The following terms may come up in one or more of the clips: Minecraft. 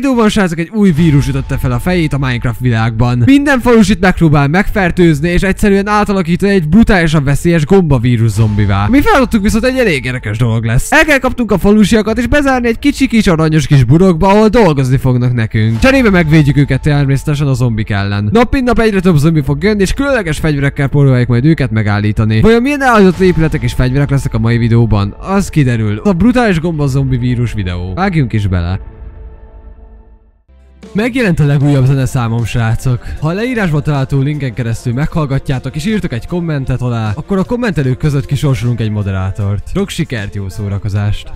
videóban, srácok, egy új vírus ütötte fel a fejét a Minecraft világban. Minden falusit megpróbál megfertőzni, és egyszerűen átalakítani egy brutálisan veszélyes gombavírus zombivá. Mi feladottuk viszont egy elég érdekes dolog lesz. El kell kapnunk a falusiakat, és bezárni egy kicsi kis aranyos kis burokba, ahol dolgozni fognak nekünk. Cserébe megvédjük őket természetesen a zombik ellen. Nap mint nap egyre több zombi fog jönni, és különleges fegyverekkel próbáljuk majd őket megállítani. Vajon milyen elhagyott épületek és fegyverek lesznek a mai videóban? Az kiderül. A brutális gombazombi vírus videó. Vágjunk is bele. Megjelent a legújabb zeneszámom, srácok. Ha a leírásban található linken keresztül meghallgatjátok és írtok egy kommentet alá, akkor a kommentelők között kisorsolunk egy moderátort. Sok sikert, jó szórakozást!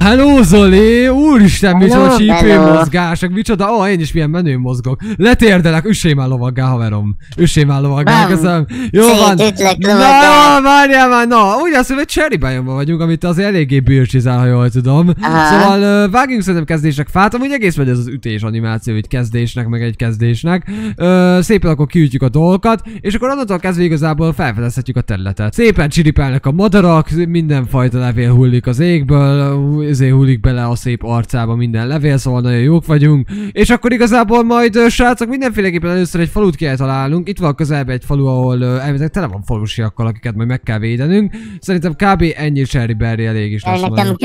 Hello Zoli! Úristen, micsoda csípő mozgások, micsoda, én is milyen menő mozgok. Letérdelek, üssé már lovaggá, haverom. Üssé már lovaggá, köszönöm. Jó van. Na, várjál már, na, úgy azt mondom, hogy Cherry Biome-ban vagyunk, amit azért eléggé bőrcsizál, ha jól tudom. Szóval vágjunk szerintem kezdésnek fát, amúgy egész vagy ez az ütés animáció, egy kezdésnek, meg egy kezdésnek. Szépen akkor kiütjük a dolgokat, és akkor onnantól kezdve igazából felfedezhetjük a területet. Szépen csiripálnak a madarak, mindenfajta levél hullik az égből, ezért hullik bele a szép arcába minden levél, szóval nagyon jók vagyunk. És akkor igazából majd, srácok, mindenféleképpen először egy falut kell találnunk. Itt van közelben egy falu, ahol elvileg tele van falusiakkal, akiket majd meg kell védenünk. Szerintem kb. Ennyi Cherry Berry elég is lesz majd.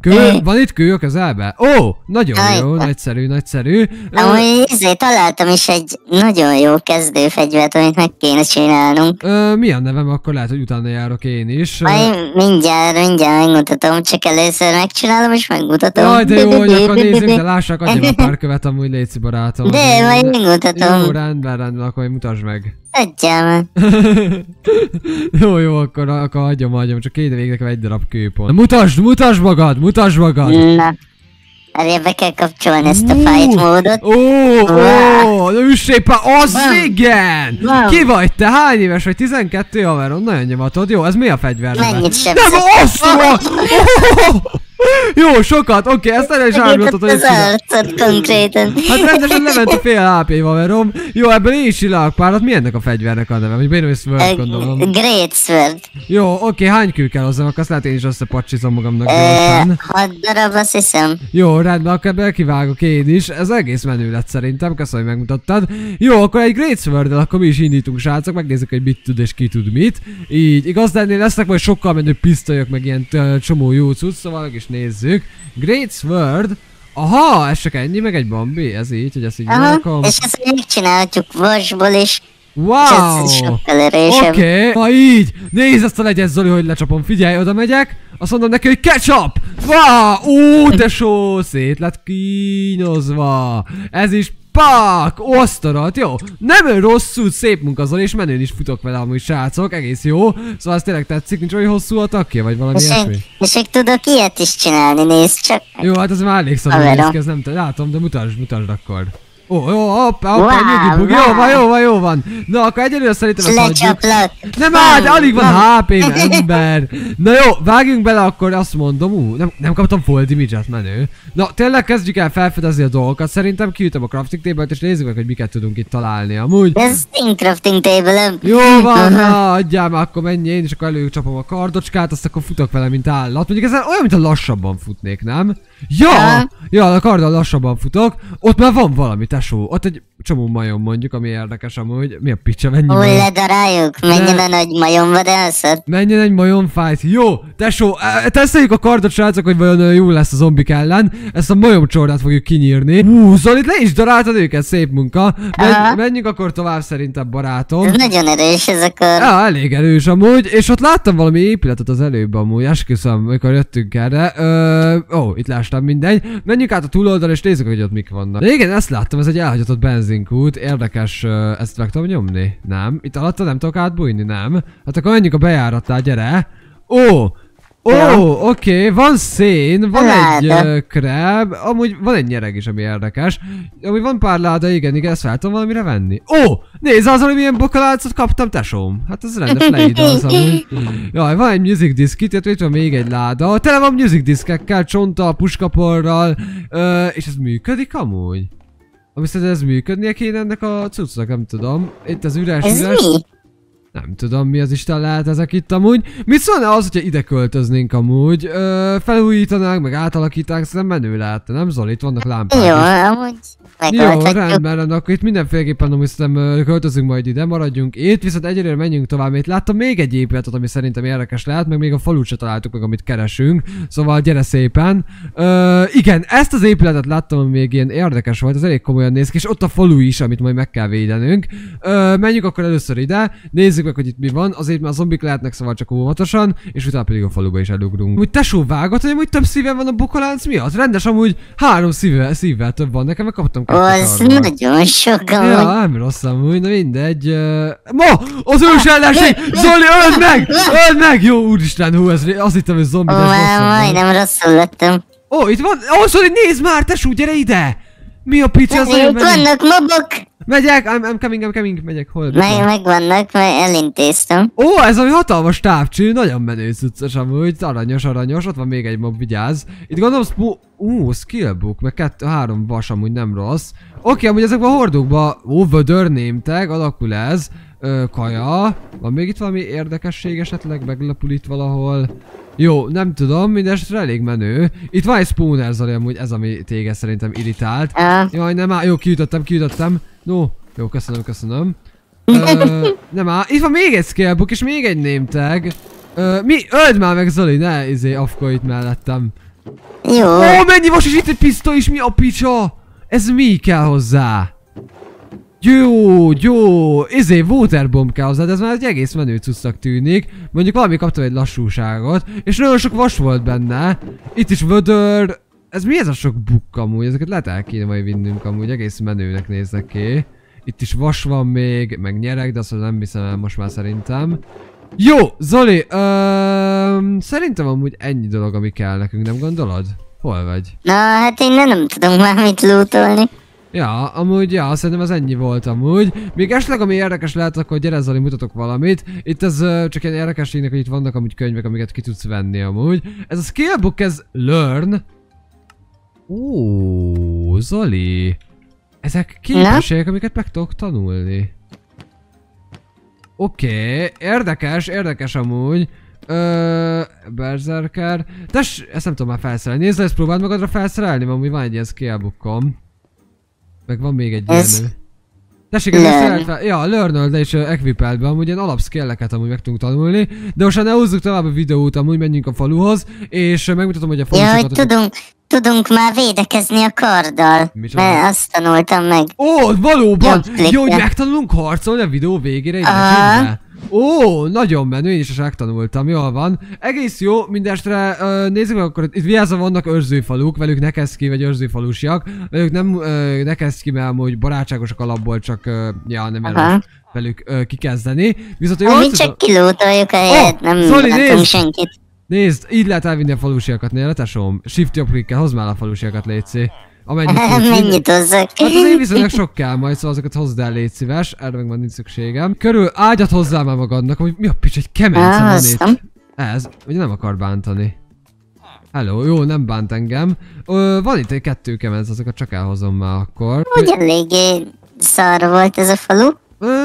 Kő? Van itt kő a közelben? Ó, nagyon jó, nagyszerű, nagyszerű. Amúgy találtam is egy nagyon jó kezdőfegyvert, amit meg kéne csinálnunk. Mi a nevem? Akkor lehet, hogy utána járok én is. Mindjárt megmutatom, csak először megcsinálom és megmutatom. Jaj, de jó, hogy akkor nézzük, de lássák, adjam a párkövet amúgy, léci barátom. De, majd megmutatom. Jó, rendben, akkor mutasd meg. Adjál már. Jó, akkor hagyom, csak két végnek egy darab kőpont. Na, mutasd magad, mutasd magad! Na. Erre be kell kapcsolni ezt a fight módot. Üssépá, az igen! Ki vagy te? Hány éves vagy? 12, haverom, nagyon nyomatod. Jó, ez mi a fegyver? Mennyit sem. Nem, az jó, sokat, oké, ezt nem is állítod, hogy konkrétan. Hát rendesen lement a fél HP-val, haverom. Jó, ebben én is csinálok párat. Mi ennek a fegyvernek a neve? Hogy Bénő Sword, gondolom. Great Sword. Jó, oké, hány kő kell hozzám? Azt lehet, én is összepacsizom magamnak gyorsan. 6 darab, azt hiszem. Jó, rendben, akkor ebben kivágok én is. Ez egész menő lett szerintem, köszönöm, hogy megmutattad. Jó, akkor egy Great Sword-del akkor mi is indítunk, srácok, megnézzük, hogy mit tud és ki tud mit. Így, igaz, de ennél lesznek majd sokkal menő pisztolyok, meg ilyen csomó jó cucc, szóval meg is nézzük. Great Sword. Aha, ez csak ennyi, meg egy bambi, ez így, hogy ezt így megkom. És ezt megcsinálhatjuk vasból is. Wow! Oké, ha így, nézd ezt a legyet, Zoli, hogy lecsapom, figyelj, oda megyek. Azt mondom neki, hogy ketchup! Wow! Ó, tesó! Szét lett kínozva! Ez is pak! Osztarat! Jó! Nem rosszul, szép munka, Zoli, és menőn is futok vele amúgy, srácok, egész jó. Szóval ez tényleg tetszik, nincs olyan hosszú a takja, vagy valami ilyesmi. És még tudok ilyet is csinálni, nézd csak! Jó, hát ez már elég szabad, ez nem látom, de mutasd akkor. Hoppá, nyugi, jó van. Na, akkor egyelőre szerintem ezt hagyjuk. Nem áll, de alig van HP-n, ember. Na jó, vágjunk bele, akkor azt mondom, nem kaptam full damage-et, menő. Na, tényleg kezdjük el felfedezni a dolgokat. Szerintem kiütöm a crafting table-t, és nézzük meg, hogy miket tudunk itt találni amúgy. Ez én crafting table-em. Jó van, na, adjál már, akkor menj én, és akkor előcsapom a kardocskát, azt akkor futok vele, mint állat. Mondjuk ez olyan, mintha lassabban futnék, nem? Ja, a karddal lassabban futok. Ott már van valami, tesó. Ott egy csomó majom mondjuk, ami érdekes amúgy. Mi a picsa, mennyi majom? Úgy ledaráljuk, menjen a nagy majom vadászat. Menjen egy majom fight. Jó, tesó, teszeljük a kardot, srácok, hogy vajon jó lesz a zombik ellen. Ezt a majom csordát fogjuk kinyírni. Zoli, le is daráltad őket, szép munka. Menjünk akkor tovább szerintem, barátom. Ez nagyon erős ez a kard. Ja, elég erős amúgy. És ott láttam valami épületet az előbb amúgy, esküszöm, amikor jöttünk erre. Itt lássuk. Mindegy. Menjünk át a túloldalra és nézzük, hogy ott mik vannak. De igen, ezt láttam, ez egy elhagyatott benzinkút. Érdekes, ezt meg tudom nyomni? Nem. Itt alatta nem tudok átbújni? Nem. Hát akkor menjünk a bejáratnál, gyere. Oké, van szén, van egy krab, amúgy van egy nyereg is, ami érdekes. Amúgy van pár láda, igen, ezt fel tudom valamire venni. Nézd az, hogy milyen bokalácot kaptam, tesóm. Hát ez rendes leidalsz amúgy. Jaj, van egy music disk itt, itt van még egy láda. Tele van music diskekkel, csonttal, puskaporral. És ez működik amúgy? Ami szerintem ez működnie kéne ennek a cuccnak, nem tudom. Itt az üres. Nem tudom, mi az Isten lehet ezek itt amúgy. Mit szólna az, hogyha ide költöznénk amúgy? Felújítanánk, meg átalakítanánk, szerintem menő lehetne, nem Zoli? Itt vannak lámpák. Jó, amúgy. Jó, rendben, akkor itt mindenféleképpen amúgy szerintem költözünk majd ide, maradjunk itt, viszont egyelőre menjünk tovább, itt láttam még egy épületet, ami szerintem érdekes lehet, meg még a falut se találtuk meg, amit keresünk, szóval gyere szépen. Igen, ezt az épületet láttam, ami még ilyen érdekes volt, ez elég komolyan néz ki, és ott a falu is, amit majd meg kell védenünk. Menjünk akkor először ide, nézzük meg, hogy itt mi van, azért már zombik lehetnek, szóval csak óvatosan, és utána pedig a faluba is elugrunk. Úgy tesó vágott, hogy amúgy több szívem van a bokolánc miatt, rendes amúgy 3 szívvel több van, nekem meg kaptam. Az nagyon sokan. Ja, nem rossz amúgy, na mindegy. Ma! Az ős ellenség! Zoli, öld meg! Öld meg! Jó, úristen, hú, ez azt hittem, hogy zombi, de majdnem rosszul lettem. Ó, itt van, ó, Zoli, nézd már, tesó, gyere ide! Mi a pici az olyan? Itt vannak mobok! Megyek, I'm coming, megyek, hol? Megvannak, majd elintéztem. Ó, ez ami hatalmas tápcső, nagyon menő cuccos amúgy, aranyos, ott van még egy mob, vigyázz. Itt gondolom, skillbook, meg 2-3 vas amúgy nem rossz. Oké, amúgy ezekben a hordókban, vödör némtag, alakul ez. Kaja, van még itt valami érdekesség esetleg, meglapul itt valahol. Jó, nem tudom, mindestre elég menő. Itt van egy spawner, Zoli, amúgy ez, ami téged szerintem irritált. Jaj, nem áll, jó, kiütöttem. No, jó, köszönöm. Nem áll, itt van még egy scalebook és még egy némtag. Öld már meg, Zoli, ne afkolj itt mellettem. Jó. Ó, mennyi vas, és itt egy pisztoly is, mi a picsa? Ez mi kell hozzá? Jó, waterbomb kell hozzá, de ez már egy egész menő cuccnak tűnik. Mondjuk valami kaptam egy lassúságot, és nagyon sok vas volt benne. Itt is vödör. Ez mi ez a sok bukk amúgy? Ezeket lehet el kéne majd vinnünk amúgy, egész menőnek néznek ki. Itt is vas van még, meg nyerek, de azt nem hiszem el most már szerintem. Jó, Zoli, szerintem amúgy ennyi dolog, ami kell nekünk, nem gondolod? Hol vagy? Na, hát én nem tudom már mit lootolni. Ja, amúgy, ja, szerintem ez ennyi volt amúgy. Még esetleg, ami érdekes lehet, akkor gyere Zoli, mutatok valamit. Itt ez csak ilyen érdekességnek, hogy itt vannak amúgy könyvek, amiket ki tudsz venni amúgy. Ez a skillbook, ez learn. Ó, Zoli. Ezek képességek, amiket meg tudok tanulni. Oké, érdekes amúgy. Berserker. Tess, ezt nem tudom már felszerelni. Nézd, ezt próbáld magadra felszerelni, amúgy van egy ilyen skillbookom. Meg van még egy ilyen. Tessék, ez learn. Ja, learn-öld és equipeld be, amúgy ilyen alapszkelleket amúgy meg tudunk tanulni. De most ne húzzuk tovább a videót, amúgy menjünk a faluhoz, és megmutatom, hogy a faluhoz. Ja, hogy tudunk már védekezni a karddal. Mert azt tanultam meg. Ó, valóban! Jó, hogy megtanulunk harcolni a videó végére, igen. Ó, nagyon menő, én is megtanultam, jól van. Egész jó, mindestre nézzük meg akkor, itt vigyázzal vannak őrzőfaluk, velük ne kezd ki, vagy őrzőfalusiak. Velük ne kezd ki, mert amúgy barátságosak alapból, csak ja, nem erős velük kikezdeni. Viszont jól tudom... csak kilótoljuk a helyet, nem mutatunk senkit. Nézd, így lehet elvinni a falusiakat, nél, tesóm. Shift-jobb klikkel, hozd már a falusiakat, létszé. Amennyit hozzak. Hát az én viszonylag sok kell majd, szóval azokat hozd el, légy szíves. Erre meg már nincs szükségem. Körül ágyat hozzá már magadnak, hogy mi a pics, egy kemence van itt. Ez, ugye nem akar bántani. Hello, jó, nem bánt engem. Van itt egy 2 kemenc, azokat csak elhozom már akkor. Ugye eléggé szar volt ez a falu?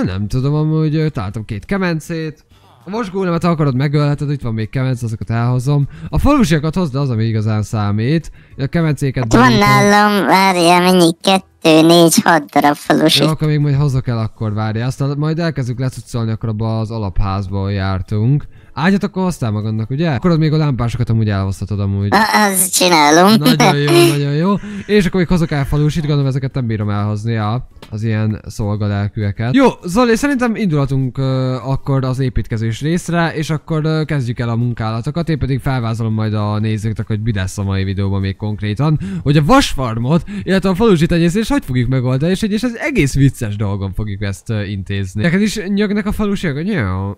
Nem tudom, amúgy találtam 2 kemencét. A vasgólemet akarod megölheted, itt van még kemenc, azokat elhozom. A falusiakat hozd, de az, ami igazán számít. A kemencéket... Hát van nálam, várjál, mennyi 2, 4, 6 darab falusi. Jó, akkor még majd hozok el, akkor várjál. Aztán majd elkezdjük lecuccolni, akkor abba az alapházba jártunk. Ágyat akkor hoztál magadnak, ugye? Akkor még a lámpásokat amúgy elhoztatod amúgy. Azt csinálom. Nagyon jó. És akkor még hozok el falusit, gondolom ezeket nem bírom elhozni, ja, az ilyen szolgalelkűeket. Jó, Zoli, szerintem indulhatunk akkor az építkezés részre, és akkor kezdjük el a munkálatokat. Én pedig felvázolom majd a nézőknek, hogy mi lesz a mai videóban még konkrétan, hogy a vasfarmot, illetve a falusit és hogy fogjuk megoldani, és ez egész vicces dolgon fogjuk ezt intézni. Neked is nyögnek a falusiak?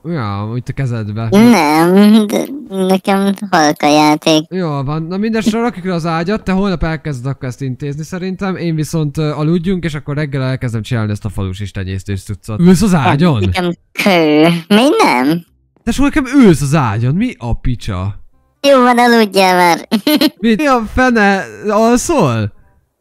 Ja, úgy a kezedbe. Nem, de nekem halka játék. Jól van, na mindesre rakjuk le az ágyat, te holnap elkezded akkor ezt intézni szerintem, én viszont aludjunk, és akkor reggel elkezdem csinálni ezt a falusis tenyésztős cuccot. Ülsz az ágyon? Nekem kő, mi nem? De soha nekem ülsz az ágyon, mi a picsa? Jó van, aludjál már. Mi a fene, alszol?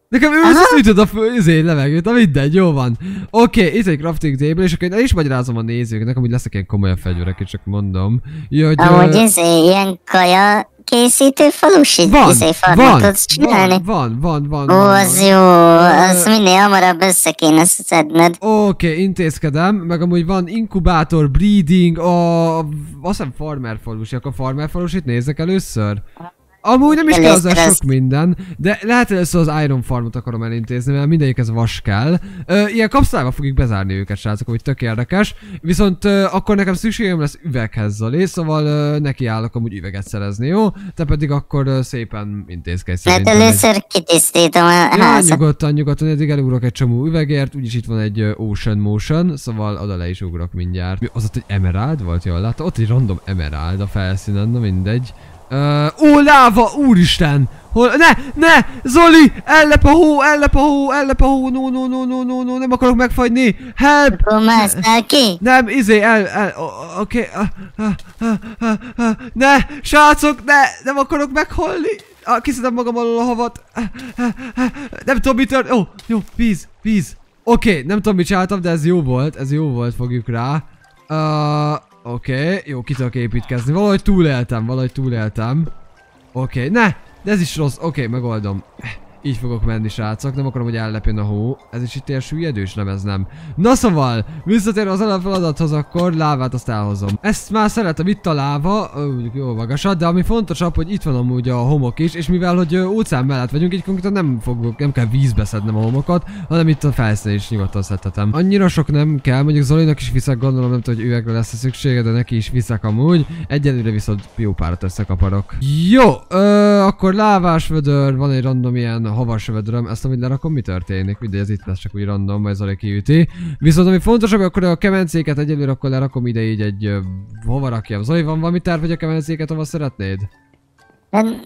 Nekem ősz ütöd a föl, levegőt, na mindegy, jó van. Oké, itt egy crafting table, és akkor én el is magyarázom a nézőknek, amúgy leszek ilyen komolyabb fegyverek, és csak mondom. Hogy, amúgy ilyen kaja készítő falusi farmot tudsz csinálni. Van. Ó, az jó, azt minél hamarabb össze kéne szedned. Oké, intézkedem, meg amúgy van inkubátor, breeding, azt hiszem farmer falusi, akkor farmer falusit nézzek először. Amúgy nem is kell az sok minden, de lehet először az Iron Farmot akarom elintézni, mert mindegyikhez vas kell. Ilyen kapszulával fogjuk bezárni őket, srácok, ami tök érdekes. Viszont akkor nekem szükségem lesz üveghez, Zoli, szóval nekiállok amúgy üveget szerezni, jó? Te pedig akkor szépen intézkedj szerintem. Hát először kitisztítom a házat. Nyugodtan, eddig elugrok egy csomó üvegért, úgyis itt van egy Ocean Motion, szóval oda le is ugrok mindjárt. Az ott egy emerald volt, jól láttam? Ott egy random emerald a felszínen, na mindegy. Ó, láva, úristen! Hol? Ne! Zoli! Ellep a hó! No, nem akarok megfagyni! Help! Nem, oké, ne! Srácok, nem akarok meghalni! Kiszedem magam alól a havat! Nem tudom, mi történt! Ó, jó, víz! Oké, nem tudom, mit csináltam, de ez jó volt, fogjuk rá. Oké, jó, ki tudok építkezni. Valahogy túléltem. Oké, de ez is rossz. Oké, megoldom. Így fogok menni, srácok. Nem akarom, hogy ellepjen a hó. Ez is itt ilyen süllyedős, nem ez nem. Na szóval, visszatérve az alapfeladathoz, akkor lávát azt elhozom. Ezt már szeretem, itt a láva, mondjuk jó magasat, de ami fontosabb, hogy itt van amúgy a homok is, és mivel, hogy óceán mellett vagyunk, így konkrétan nem kell vízbe szednem a homokat, hanem itt a felszínen is nyugodtan szedhetem. Annyira sok nem kell, mondjuk Zolinak is viszek, gondolom, nem tudom, hogy üvegre lesz a szüksége, de neki is viszek amúgy. Egyelőre viszont jó párat összekaparok. Jó, akkor lávás vödör, van egy random ilyen havas vödröm, ezt amit lerakom, mi történik? Mindegy, ez itt lesz csak úgy random, majd Zoli kiüti. Viszont ami fontosabb, akkor a kemencéket egyelőre akkor lerakom ide így egy... hova rakjam? Zoli, van valami terv, hogy a kemencéket hova szeretnéd?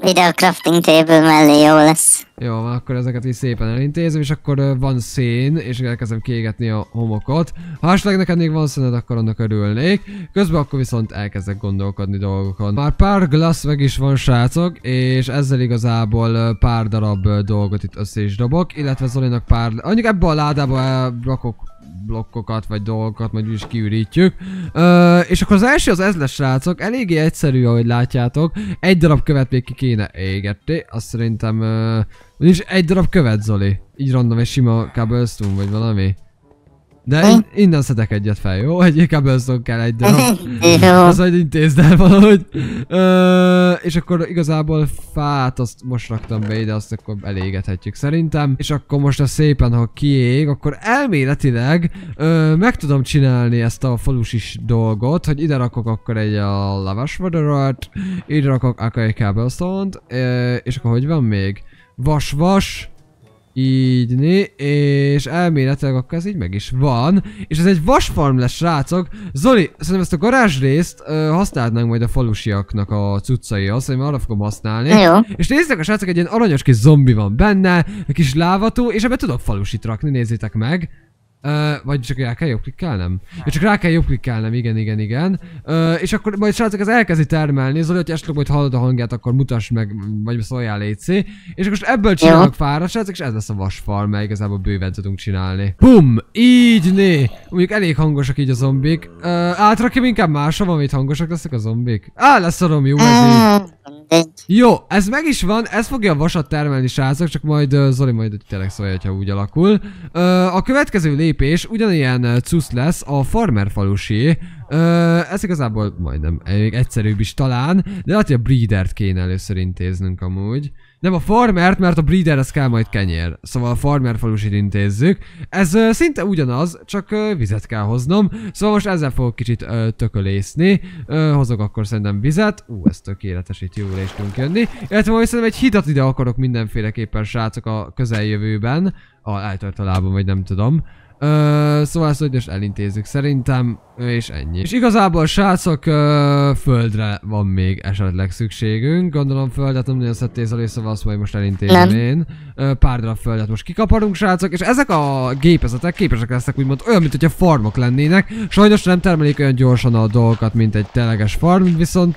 Ide a crafting table mellé jó lesz. Jó, akkor ezeket így szépen elintézem, és akkor van szén, és elkezdem kiégetni a homokot. Ha esetleg neked még van széned, akkor annak örülnék. Közben akkor viszont elkezdek gondolkodni dolgokon. Már pár glass meg is van, srácok, és ezzel igazából pár darab dolgot itt össze is dobok, illetve Zolinak pár... Mondjuk ebbe a ládába rakok blokkokat vagy dolgokat, majd úgyis kiürítjük. És akkor az első az ez lesz, srácok, eléggé egyszerű, ahogy látjátok. Egy darab követ még ki kéne égetni, azt szerintem... Vagyis egy darab követ, Zoli. Így random egy sima cobblestone vagy valami. De innen szedek egyet fel, jó? Egy cobblestone kell egy darab. Az majd intézd el valahogy. És akkor igazából fát azt most raktam be ide, azt akkor elégethetjük szerintem. És akkor most ezt szépen, ha kiég, akkor elméletileg meg tudom csinálni ezt a falusis dolgot, hogy ide rakok akkor egy a lavas vödröt, ide rakok akkor egy cobblestone-t, és akkor hogy van még? Vas-vas, így és elméletileg akkor ez így meg is van. És ez egy vasfarm lesz, srácok. Zoli, szerintem ezt a garázs részt használnánk majd a falusiaknak a cuccaihoz, hogy már arra fogom használni. Jó. És nézzétek a srácok, egy ilyen aranyos kis zombi van benne, egy kis lávató, és ebbe tudok falusit rakni, nézzétek meg. Vagy csak rá kell jobbklikkelnem? Ja, csak rá kell jobbklikkelnem, igen. És akkor majd srácok ez elkezdi termelni, Zoli, hogy esetleg majd hallod a hangját, akkor mutasd meg, vagy szóljál létszé. És akkor most ebből csinálok fárat, srácok, és ez lesz a vasfarm, mert igazából bőven tudunk csinálni. Bum! Így né! Mondjuk elég hangosak így a zombik. Átrakjam inkább másra, valamit hangosak lesznek a zombik. Lesz arom, jó ez így. Jó, ez meg is van, ez fogja a vasat termelni, srácok, csak majd Zoli majd tényleg szólja, ha úgy alakul. A következő lépés ugyanilyen cusz lesz, a farmer falusi. Ez igazából majdnem még egyszerűbb is talán, de lehet, hogy a breedert kéne először intéznünk amúgy. Nem a farmert, mert a breederhez kell majd kenyér. Szóval a farmer falusit intézzük. Ez szinte ugyanaz, csak vizet kell hoznom. Szóval most ezzel fogok kicsit tökölészni. Hozok akkor szerintem vizet. Ez tökéletes, itt jól is tudunk jönni. Illetve majd szerintem egy hidat ide akarok mindenféleképpen, srácok, a közeljövőben. Eltört a lábam, vagy nem tudom. Szóval ezt most elintézzük szerintem, és ennyi. És igazából, srácok, földre van még esetleg szükségünk. Gondolom földet nem nagyon szedtél, Zoli, szóval azt majd most elintézem én. pár darab földet most kikaparunk, srácok, és ezek a gépezetek képesek lesznek úgymond olyan, mint hogyha farmok lennének. Sajnos nem termelik olyan gyorsan a dolgokat, mint egy tényleges farm, viszont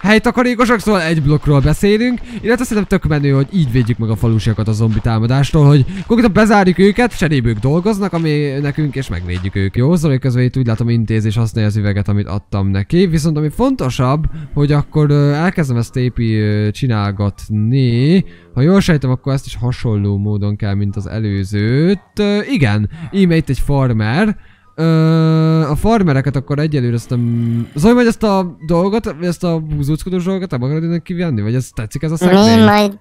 helytakarékosak, szóval egy blokkról beszélünk, illetve szerintem tök menő, hogy így védjük meg a falusiakat a zombi támadástól, hogy konkrétan bezárjuk őket, cserébe ők dolgoznak, ami nekünk, és megvédjük ők. Jó, Zoli közben itt úgy látom intéz és használja az üveget, amit adtam neki, viszont ami fontosabb, hogy akkor elkezdem ezt épi csinálgatni. Ha jól sejtem, akkor ezt is hasonló módon kell, mint az előzőt. Igen, íme itt egy farmer. A farmereket akkor egyelőre ezt nem... Zoli, vagy ezt a dolgot, ezt a búzóckodós dolgot nem akarod innen kivenni? Vagy ez tetszik ez a szekrény? Én majd...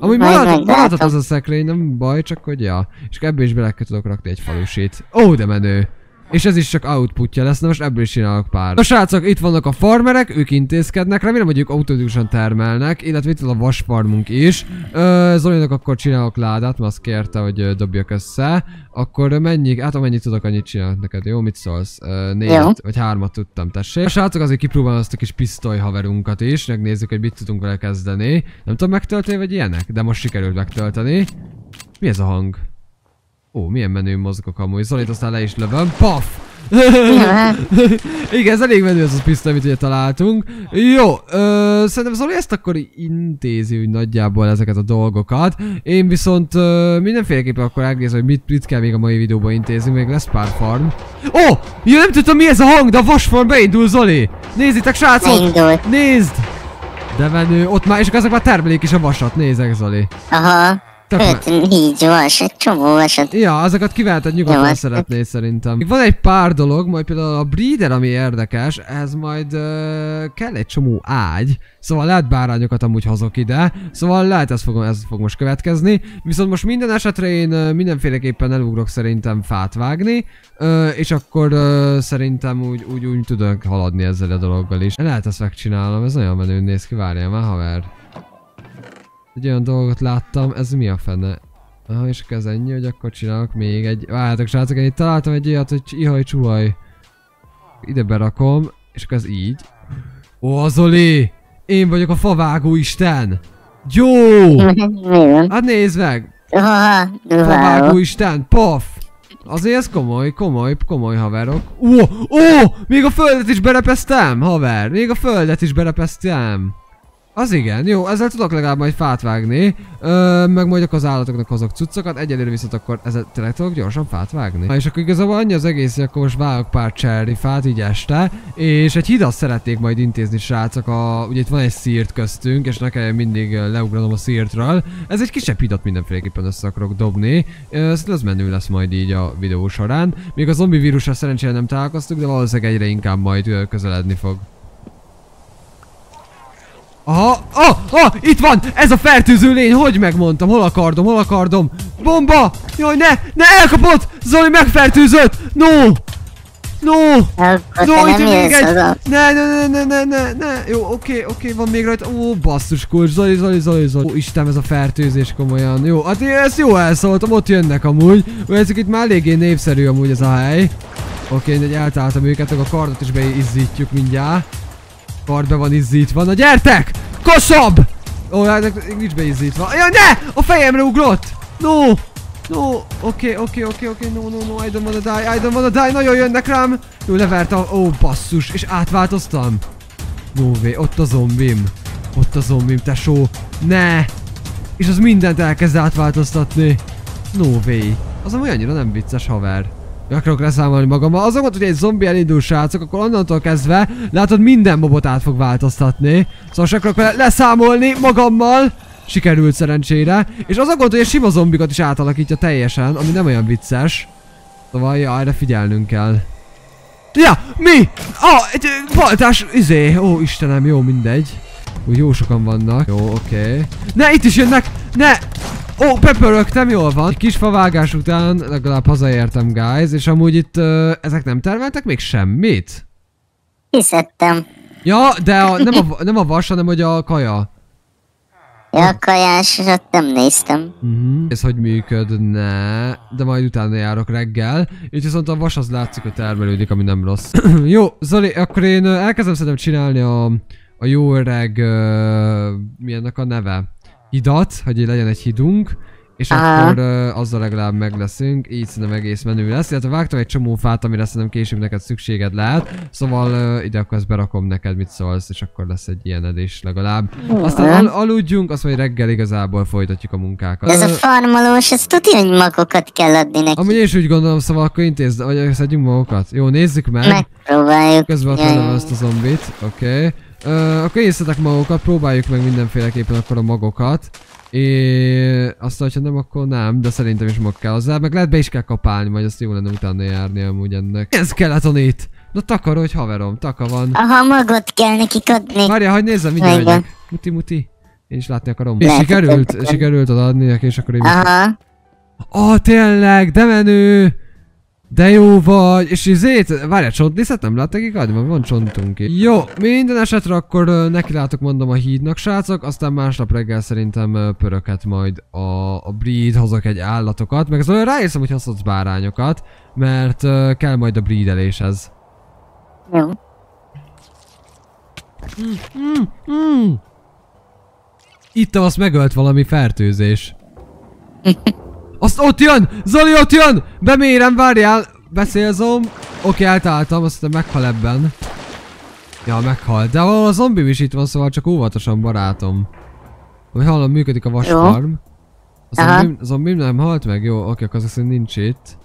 Amúgy maradhat az a szekrény, nem baj, csak hogy ja. És ebből is bele tudok rakni egy falusit. Ó, de menő! És ez is csak outputja lesz, na most ebből is csinálok pár. Na srácok, itt vannak a farmerek, ők intézkednek, remélem, hogy ők automatikusan termelnek, illetve itt van a vasfarmunk is. Zolinak akkor csinálok ládát, mert azt kérte, hogy dobjak össze. Akkor mennyik, hát amennyit tudok, annyit csinálok neked, jó? Mit szólsz? 4 vagy 3-at tudtam, tessék. A srácok, azért kipróbálom azt a kis pisztoly haverunkat is, megnézzük, hogy mit tudunk vele kezdeni. Nem tudom megtölteni, vagy ilyenek, de most sikerült megtölteni. Mi ez a hang? Ó, milyen menő mozgok amúgy. Zolit aztán le is lövöm. Paf! Igen, ez elég menő az a pisztoly, amit ugye találtunk. Jó, szerintem Zoli ezt akkor intézi úgy nagyjából ezeket a dolgokat. Én viszont mindenféleképpen akkor elnézem, hogy mit kell még a mai videóban intézni, még lesz pár farm. Ó! Oh, jó, nem tudtam mi ez a hang, de a vasfarm beindul, Zoli! Nézzétek, srácok! Nézd! De menő, ott már, és akkor ezek már termelik is a vasat, nézzek, Zoli. Aha. 5-4 vas, egy csomó vasat. Ja, azokat kiveheted nyugodtan, jó, szeretné szerintem. Van egy pár dolog, majd például a breeder, ami érdekes, ez majd kell egy csomó ágy. Szóval lehet bárányokat amúgy hozok ide. Szóval lehet ez fog most következni. Viszont most minden esetre én mindenféleképpen elugrok szerintem fát vágni. És akkor szerintem úgy tudok haladni ezzel a dologgal is. Lehet ezt megcsinálnom, ez nagyon menő néz ki, várjál már haver. Egy olyan dolgot láttam, ez mi a fene? Aha, és akkor ez ennyi, hogy akkor csinálok még egy... Várjátok srácok, én itt találtam egy ilyet, hogy ihaj-csuhaj. Ide berakom, és akkor ez így. Ó, Zoli! Én vagyok a favágó isten! Jó! Hát nézd meg! Favágó isten, paf! Azért ez komoly haverok. Ó! Még a földet is berepeztem, haver! Még a földet is berepeztem! Az igen, jó, ezzel tudok legalább majd fát vágni, meg majd akkor az állatoknak hozok cuccokat, egyelőre viszont akkor ezzel tényleg tudok gyorsan fát vágni. És akkor igazából annyi az egész, hogy akkor most vágok pár cserri fát így este, és egy hidat szeretnék majd intézni, srácok, ugye itt van egy szírt köztünk, és ne kelljen mindig leugranom a szírtről. Ez egy kisebb hidat mindenféleképpen össze akarok dobni, szóval ez menő lesz majd így a videó során. Még a zombi vírusra szerencsére nem találkoztuk, de valószínűleg egyre inkább majd közeledni fog. Aha, itt van! Ez a fertőző lény, hogy megmondtam, hol akardom? Bomba! Jaj, ne, elkapott! Zoli megfertőzött! No, itt még egy! Ne, jó, oké, van még rajta, ó, basszus kulcs, Zoli. Ó, Isten, ez a fertőzés komolyan, jó, hát én ezt jó elszóltam, ott jönnek amúgy, ezek itt már eléggé népszerű amúgy ez a hely. Oké, mindegy, eltáltam őket, a kardot is beizzítjük mindjárt. Kard be van izzítva, na gyertek! Kosszabb! Ó, hát nincs beizzítva. Ja, ne! A fejemre ugrott! No! Oké, no, I don't wanna die, nagyon jönnek rám! Jó, levertem, ó, basszus, és átváltoztam! No way, ott a zombim, tesó! Ne! És az mindent elkezd átváltoztatni! No way! Az amúgy annyira nem vicces, haver. Meg akarok leszámolni magammal. Azon volt, hogy egy zombi elindul, srácok, akkor onnantól kezdve látod, minden mobot át fog változtatni. Szóval se akarok vele leszámolni magammal. Sikerült szerencsére. És azon volt, hogy egy sima zombikat is átalakítja teljesen, ami nem olyan vicces. Szóval ja, erre figyelnünk kell. Ja, mi? Egy baltás, ó, Istenem, jó, mindegy. Úgy jó sokan vannak. Jó, oké. Ne, itt is jönnek! Ne! Ó, pöpörögtem, jól van. Egy kis favágás után legalább hazaértem, guys. És amúgy itt ezek nem termeltek még semmit? Kiszedtem. Ja, de nem a vas, hanem hogy a kaja. Ja, a kajás, és ott nem néztem. Ez hogy működne? De majd utána járok reggel. Így viszont a vas az látszik, hogy termelődik, ami nem rossz. Jó, Zoli, akkor én elkezdem szerintem csinálni a jó öreg... mi ennek a neve? Hidat, hogy legyen egy hidunk, És akkor azzal legalább megleszünk, így szerintem egész menő lesz, illetve vágtam egy csomó fát, amire szerintem később neked szükséged lehet, szóval ide akkor ezt berakom neked, mit szólsz, és akkor lesz egy ilyen edés legalább. Aztán aludjunk, azt mondja, reggel igazából folytatjuk a munkákat. De ez a farmolós, ez tudja, hogy magokat kell adni neki. Amúgy én is úgy gondolom, szóval akkor intézd, vagy szedjünk magokat. Jó, nézzük meg. Megpróbáljuk. Közben találom ezt a zombit, oké. Akkor észletek magokat, próbáljuk meg mindenféleképpen akkor a magokat. Aztán, hogyha nem, akkor nem, de szerintem is mag kell hozzá, meg lehet be is kell kapálni, majd azt jó lenne utána járni amúgy ennek. Ez skeleton itt! Na takarodj haverom, taka van. Aha, magot kell nekik adni. Várjál, hogy nézzem, mindjárt megyek. Muti, muti. Én is látni akarom. És sikerült adni neki, és akkor én... Aha. Ó, tényleg, de menő! De jó vagy, és izét, várjál, csontlisztet nem láttak igazban, van csontunk itt. Jó, minden esetre akkor nekilátok mondom a hídnak, srácok, aztán másnap reggel szerintem pöröket majd a breed, hozok egy állatokat, meg azon ráérszem, hogy hozhatsz bárányokat, mert kell majd a breedeléshez. Jó. Itt azt megölt valami fertőzés. Azt ott jön! Zoli ott jön! Bemérem, várjál! Beszélzom. Oké, eltálltam, azt hiszem meghal ebben. Ja, meghal. De valahol a zombi is itt van, szóval csak óvatosan, barátom. Ahogy hallom, működik a vasfarm. A zombim nem halt meg? Jó, oké, akkor azért nincs itt.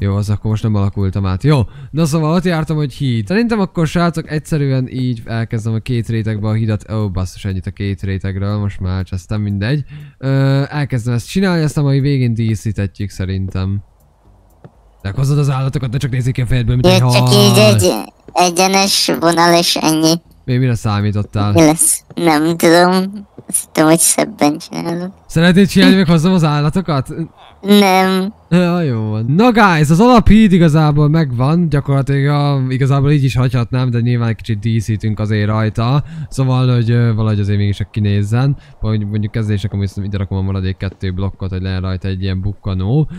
Jó, az akkor most nem alakultam át. Jó, na szóval ott jártam, hogy híd. Szerintem akkor srácok egyszerűen így elkezdem a két rétegbe a hídat. Ó, basszus, ennyit a két rétegről, most már csesztem, mindegy. Elkezdem ezt csinálni, aztán majd végén díszítetjük szerintem. De hozod az állatokat, ne csak nézzék ki a fejedből, mint egy hal. Csak így egy egyenes vonal és ennyi. Mire számítottál? Mi lesz? Nem tudom. Azt hittem, hogy szebben csinálom. Szeretnéd csinálni még hozzám az állatokat? Nem. Ja, jó van. Na guys, az alaphíd igazából megvan, gyakorlatilag igazából így is hagyhatnám, de nyilván egy kicsit díszítünk azért rajta. Szóval, hogy valahogy azért mégis kinézzen. Vagy mondjuk kezdések, amit ide rakom a maradék 2 blokkot, hogy legyen rajta egy ilyen bukkanó.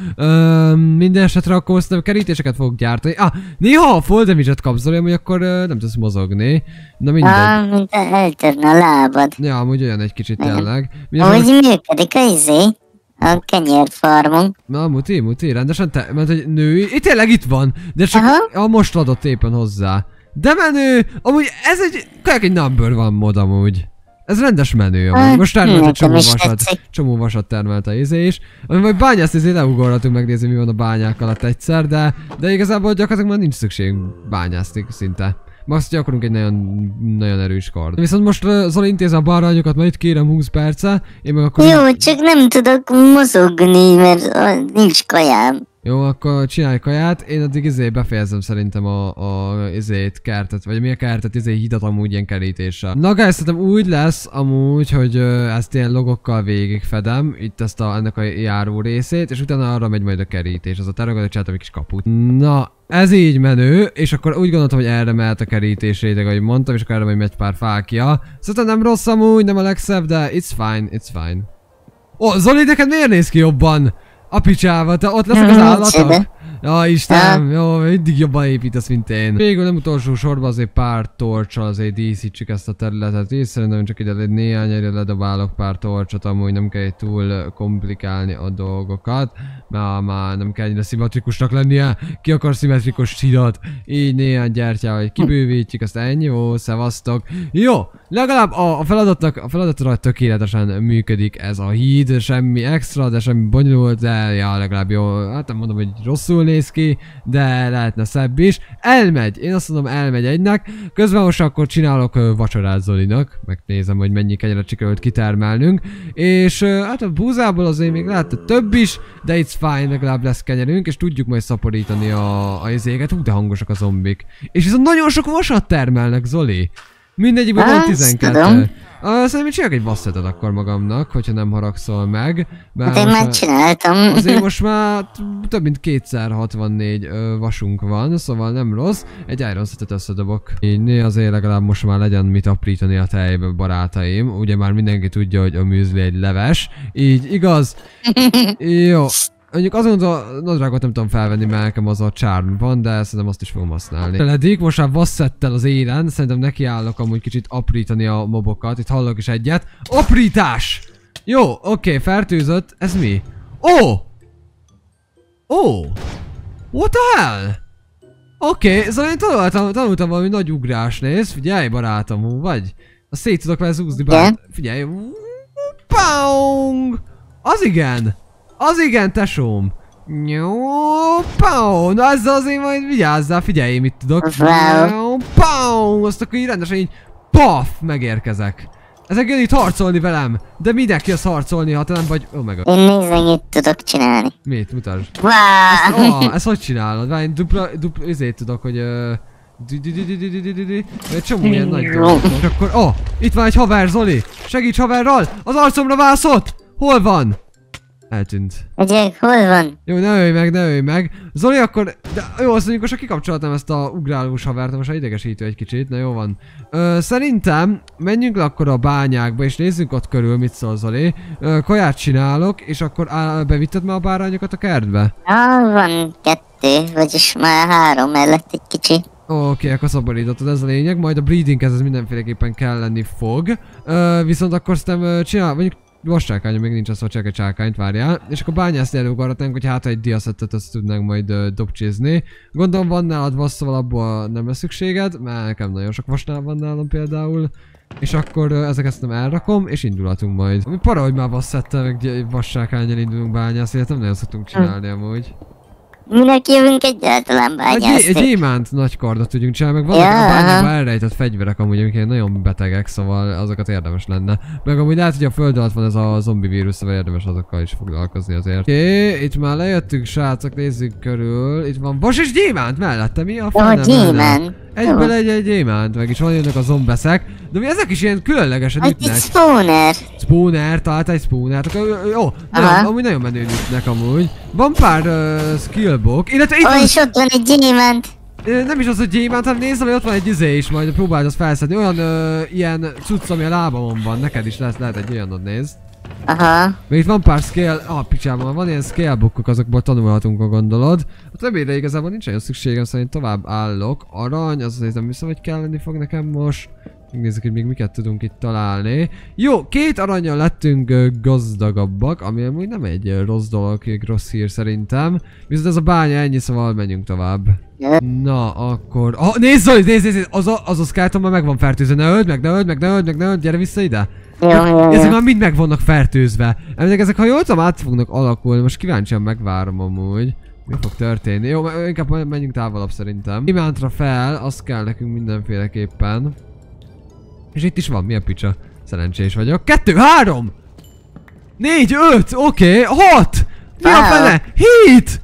Minden esetre akkor kerítéseket fogok gyártani. Néha a fall damage-et kapsz, hogy akkor nem tudsz mozogni. Na mindegy. Mint eltörne a lábad. Ja, amúgy olyan egy kicsit tényleg. Amúgy működik a izé. A kenyérfarmunk. Na, muti, muti, rendesen te, mert egy női... Tényleg itt van, de csak most adott éppen hozzá. De menő! Amúgy ez egy number van mod amúgy. Ez rendes menő amúgy. Most termelt egy csomó vasat termelt a izés. Ami majd bányászt izé leugorhatunk megnézni, mi van a bányák alatt egyszer, de igazából gyakorlatilag már nincs szükség bányászni szinte. Max gyakorunk egy nagyon erős kard. Viszont most Zoli intéz a bárányokat, majd itt kérem 20 perce. Én meg akkor... Jó, csak nem tudok mozogni, mert nincs kajám. Jó, akkor csinálj kaját. Én addig befejezem szerintem kertet, vagy mi a kertet, hidat amúgy ilyen kerítéssel. Na guys, szerintem úgy lesz amúgy, hogy ezt ilyen logokkal végigfedem, itt ezt ennek a járó részét, és utána arra megy majd a kerítés. Az a terület, hogy csináltam egy kis kaput. Na, ez így menő, és akkor úgy gondoltam, hogy erre mehet a kerítés réteg, ahogy mondtam, és akkor erre megy egy pár fákja. Szerintem nem rossz amúgy, nem a legszebb, de it's fine, it's fine. Ó, Zoli, neked miért néz ki jobban? A picsába, te ott leszek az állatok? Ja, Istenem, jó, mindig jobban építesz, mint én. Végül nem utolsó sorban azért pár torcsal azért díszítsük ezt a területet, és szerintem csak ide néhány erre ledobálok pár torcsot, amúgy nem kell túl komplikálni a dolgokat, mert már nem kell ennyire szimmetrikusnak lennie, ki akar szimmetrikus hidat, így néhány gyertyával kibővítjük, ezt ennyi, jó, szevasztok. Jó, legalább a feladatra tökéletesen működik ez a híd, semmi extra, de semmi bonyolult, de ja, legalább jó, hát nem mondom, hogy rosszul néz ki, de lehetne szebb is. Elmegy, én azt mondom, elmegy egynek. Közben most akkor csinálok vacsorát Zolinak, megnézem, hogy mennyi kenyeret sikerült kitermelnünk, és hát a búzából azért még lehet több is, de it's fine, legalább lesz kenyerünk, és tudjuk majd szaporítani a izéket. Hú, de hangosak a zombik. És viszont nagyon sok vasat termelnek, Zoli. Mindegyikben van 12. Szerintem csinálok egy vasszetet akkor magamnak, hogyha nem haragszol meg. Hát én már csináltam. Azért most már több mint 264 vasunk van, szóval nem rossz. Egy iron szetet összedobok. Így azért legalább most már legyen mit aprítani a tejbe, barátaim. Ugye már mindenki tudja, hogy a műzli egy leves. Így igaz? Jó. Mondjuk azon a nadrágot nem tudom felvenni, mert nekem az a charm van, de szerintem azt is fogom használni. Teledik, most már vasszettel az élen, szerintem nekiállok amúgy kicsit aprítani a mobokat. Itt hallok is egyet. Aprítás! Jó, oké, fertőzött. Ez mi? Oh! Oh! What the hell? Oké, szóval én tanultam valami nagy ugrás, nézd, figyelj barátom, vagy? Azt szét tudok vele zúzni, bár... Figyelj! Pong! Az igen! Az igen, tesóm! Pong! Na ezzel azért majd vigyázzál, figyelj, mit tudok! Pong! Azt akkor így rendesen így... Paf! Megérkezek! Ezek jön itt harcolni velem! De mindenki az harcolni, ha te nem vagy... Ó, meg... Én nézd, ennyit tudok csinálni. Mit? Mutasd! Ezt hogy csinálod? Várj, én dupla... Ezért tudok, hogy... Egy csomó ilyen nagy dolog. És akkor... Ó! Itt van egy haver, Zoli! Segíts haverral! Az arcomra vászott! Hol van? Eltűnt. Ugye, hol van? Jó, ne ölj meg, ne ölj meg! Zoli, akkor... De jó, azt mondjuk, most kikapcsoltam ezt a ugrálós havert, most idegesítő egy kicsit, na jó van. Szerintem menjünk le akkor a bányákba, és nézzünk ott körül, mit szól Zoli. Kaját csinálok, és akkor bevitted már a bárányokat a kertbe? Ah, van kettő, vagyis már három mellett egy kicsi. Oké, akkor szabadítottad, ez a lényeg, majd a breedinghez ez mindenféleképpen kell lenni fog. Viszont akkor szerintem csinál, mondjuk most csákányom, még nincs az, hogy csak egy csákányt várjál. És akkor bányászt előgarratnánk, hogy hát egy diaszettet azt tudnánk majd dobcsizni. Gondolom van nálad vasszal, abból nem lesz szükséged, mert nekem nagyon sok vasnál van nálam például. És akkor ezeket nem elrakom, és indulatunk majd. Ami para, hogy már vasszettel, meg vassákányjal indulunk bányászt, ilyet nem nagyon szoktunk csinálni amúgy. Minek jövünk egyáltalán bányászni? Egy gyémánt nagy kardot tudjunk csinálni, meg vannak a bányában elrejtett fegyverek amúgy, amik nagyon betegek, szóval azokat érdemes lenne. Meg amúgy lehet, hogy a föld alatt van ez a zombi vírus, szóval érdemes azokkal is foglalkozni azért. Oké, itt már lejöttünk srácok, nézzük körül. Itt van vas és gyémánt mellette, mi a fene gyémánt. Egyben egy gyémánt, meg is van jönnek a zombeszek. De mi ezek is ilyen különlegesen ütnek. Egy spawner. Spawner, talált egy spawnert. Ó, amúgy nagyon menő ütnek amúgy. Van pár skillbook, illetve itt van... és ott van egy gyémánt. Nem is az, hogy gyémánt, hanem nézd, hogy ott van egy izé is, majd próbáld azt felszedni. Olyan ilyen cucc, ami a lábamon van, neked is lehet egy olyanod, nézd. Aha. Még itt van pár scale, picsában van ilyen scalebookok, azokból tanulhatunk, ha gondolod. A többére igazából nincs olyan szükségem, szóval tovább állok. Arany, az azért nem hiszem, hogy kell lenni fog nekem most. Megnézzük, hogy még miket tudunk itt találni. Jó, 2 arannyal lettünk gazdagabbak, ami amúgy nem egy rossz dolog, egy rossz hír szerintem. Viszont ez a bánya ennyi, szóval menjünk tovább. Na, akkor... nézd Zoli, nézd! Az a skeleton már meg van fertőzve, ne öld meg, ne öld meg, ne öld meg, ne öld, gyere vissza ide! Jaj. Ezek már mind meg vannak fertőzve. Ezek, ha jól tudom, át fognak alakulni, most kíváncsian megvárom amúgy. Mi fog történni? Jó, inkább menjünk távolabb szerintem. Imántra fel, azt kell nekünk mindenféleképpen. És itt is van, mi a picsa? Szerencsés vagyok. 2, 3, 4, 5, oké, 6! Mi a fene? 7!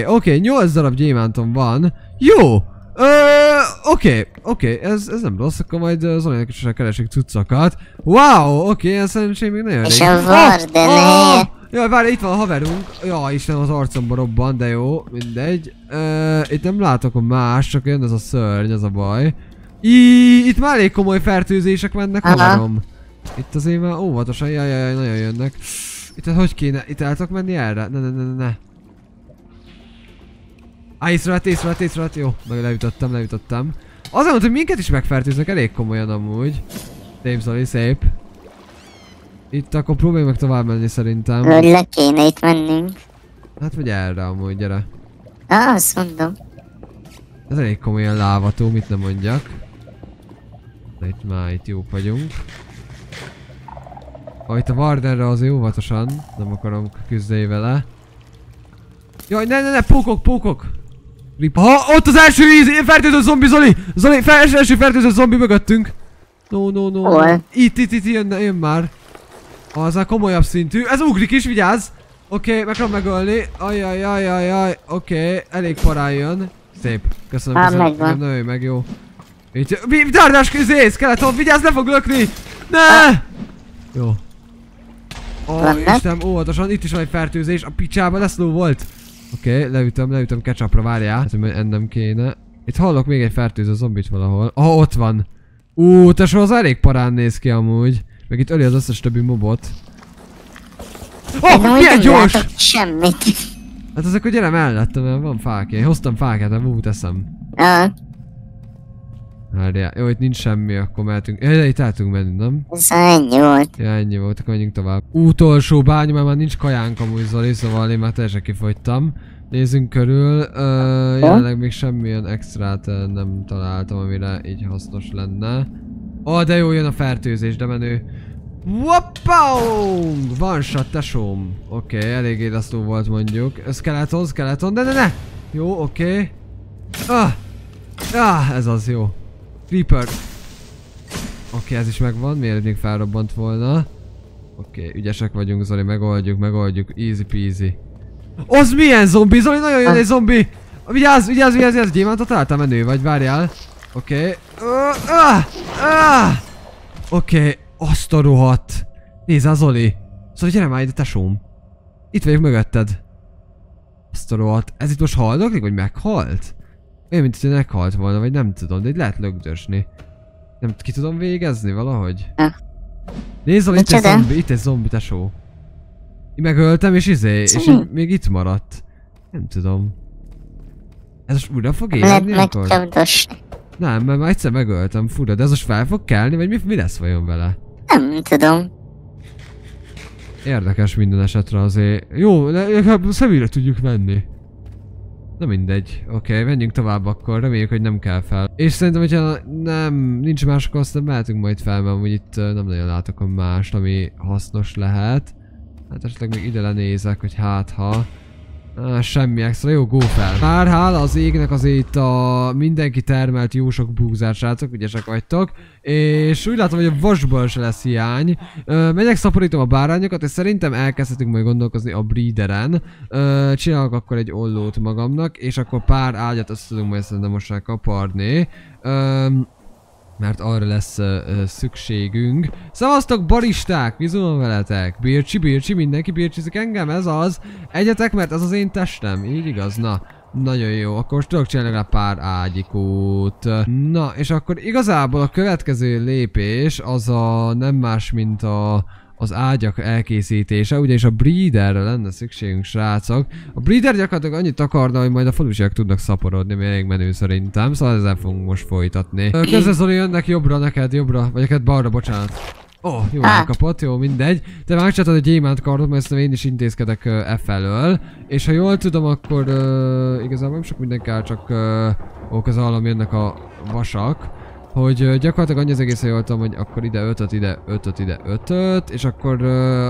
Oké, 8 darab gyémántom van. Jó! Oké, ez nem rossz, akkor majd Zolinak is keresik cuccokat. Wow, oké, ez szerintem még nagyon és a vardené. Jaj, várj, itt van a haverunk. Jaj, Isten, az arcomba robban, de jó, mindegy. Itt nem látok más, csak jön ez a szörny, ez a baj. Itt már elég komoly fertőzések mennek, haverom. Itt azért már óvatosan, jaj, nagyon jönnek. Itt hogy kéne, itt el tudok menni erre? Ne. Á, észrevett, jó, meg leütöttem. Azért mondta, hogy minket is megfertőznek elég komolyan amúgy. Szép Zoli, szép. Itt akkor próbálj meg tovább menni szerintem. Hogy le kéne itt mennünk. Hát vagy erre amúgy, gyere. Azt mondom. Ez elég komolyan lávató, mit nem mondjak. De itt már itt jók vagyunk. Ha itt a Wardenre azért óvatosan, nem akarom küzdeni vele. Jaj, ne, pókok! Ha, ott az első fertőzött zombi, Zoli! Zoli, első fertőzött zombi mögöttünk! No. Itt, jön már. Az már komolyabb szintű. Ez ugrik is, vigyázz! Oké, meg kell megölni. Ajajajajaj, oké, elég parán jön. Szép, köszönöm. Ne ölj meg, jó. Itt, dardás közé, skeleton, vigyázz, ne fog lökni! Ne! Jó. Istenem, óvatosan, itt is van egy fertőzés, a picsában ez ló volt. Oké, leütöm ketchupra, várjál. Hát, hogy ennem kéne. Itt hallok még egy fertőző zombit valahol. Ott van. Tesó, az elég parán néz ki amúgy. Meg itt öli az összes többi mobot. Milyen gyors! Semmit. Hát ezek ugye nem ellettem, mert van fáké. Hoztam fákát, nem volt eszem. Várjál, jó, itt nincs semmi, akkor mehetünk. Ja, itt el tudunk menni, nem? Ez ennyi volt. Ja, ennyi volt, akkor menjünk tovább. Utolsó bány, mert már nincs kajánk amúgy, Zoli, szóval én már teljesen kifogytam. Nézzünk körül, jelenleg még semmilyen extrát nem találtam, amire így hasznos lenne. Ó, de jó, jön a fertőzés, de menő. Wappaung! Van shot, tesóm. Oké, elég édesztó volt mondjuk. Skeleton, skeleton, de ne! Jó, oké. Ez az jó. Creeper. Oké, ez is megvan, miért még felrobbant volna. Oké, ügyesek vagyunk, Zoli, megoldjuk. Easy peasy. Az milyen zombi, Zoli, nagyon jön egy zombi! Vigyázz! Gyémántot találtál, menő vagy, várjál. Oké. Oké, azt a rohadt. Nézz el, Zoli. Szóval gyere már ide, tesóm. Itt vagyok mögötted. Azt a rohadt. Ez itt most haldoklik, vagy meghalt? Olyan, mint hogy meghalt volna, vagy nem tudom, de itt lehet lögdösni. Nem, ki tudom végezni valahogy? Nézz, Zoli, itt egy zombi, tesó. Megöltem és és még itt maradt. Nem tudom. Ez most újra fog élni akkor? Nem, mert már egyszer megöltem, fura, de ez most fel fog kelni, vagy mi lesz vajon vele? Nem tudom. Érdekes minden esetre azért. Jó, személyre tudjuk venni. Na mindegy. Oké, menjünk tovább akkor, reméljük, hogy nem kell fel. És szerintem, hogyha nincs más, akkor aztán mehetünk majd fel, mert amúgy itt nem nagyon látok a mást, ami hasznos lehet. Hát esetleg még ide lenézek, hogy hátha... semmi extra, jó, go fel! Már hála az égnek azért itt a mindenki termelt jó sok búzát, srácok, ügyesek vagytok. És úgy látom, hogy a vasból se lesz hiány. Megyek, szaporítom a bárányokat, és szerintem elkezdhetünk majd gondolkozni a breederen. Csinálok akkor egy ollót magamnak, és akkor pár ágyat össze tudunk majd szerintem most már kaparni. Mert arra lesz szükségünk. Szevasztok, baristák! Bizony veletek! Bircsi, mindenki bircsizik engem, ez az! Egyetek, mert ez az én testem, így igaz? Na, nagyon jó, akkor most tudok csinálni rá pár ágyikót. Na, és akkor igazából a következő lépés az a nem más, mint az ágyak elkészítése, ugyanis a breederre lenne szükségünk, srácok. A breeder gyakorlatilag annyit akarna, hogy majd a falusiak tudnak szaporodni, mert elég menő szerintem, szóval ezzel fogunk most folytatni. Közben, Zoli, jönnek jobbra, neked balra, bocsánat. Ó, jó, elkapott, jó, mindegy. Te már megcsináltad a gyémánt kardot, mert szerintem én is intézkedek e felől. És ha jól tudom, akkor igazából nem sok minden kell, csak közben jönnek a vasak. Hogy gyakorlatilag annyi az egész, hogy voltam, hogy akkor ide ötöt, ide ötöt, és akkor